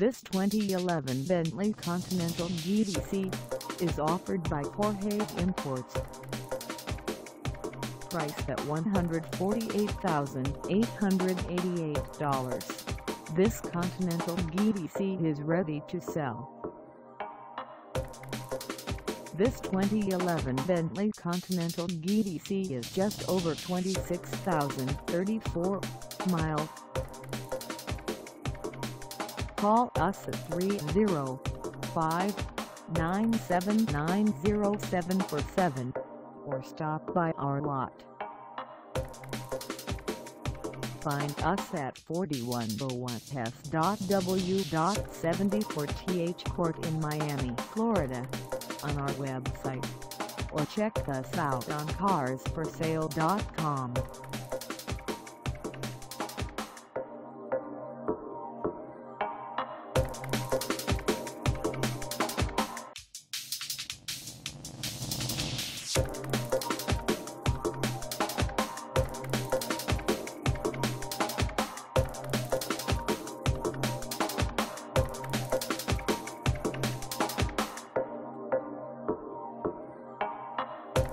This 2011 Bentley Continental GTC is offered by Jorges Imports. Priced at $148,888, this Continental GTC is ready to sell. This 2011 Bentley Continental GTC is just over 26,034 miles. Call us at 305-979-0747 or stop by our lot. Find us at 4101 S.W.74th Court in Miami, Florida, on our website, or check us out on Carsforsale.com.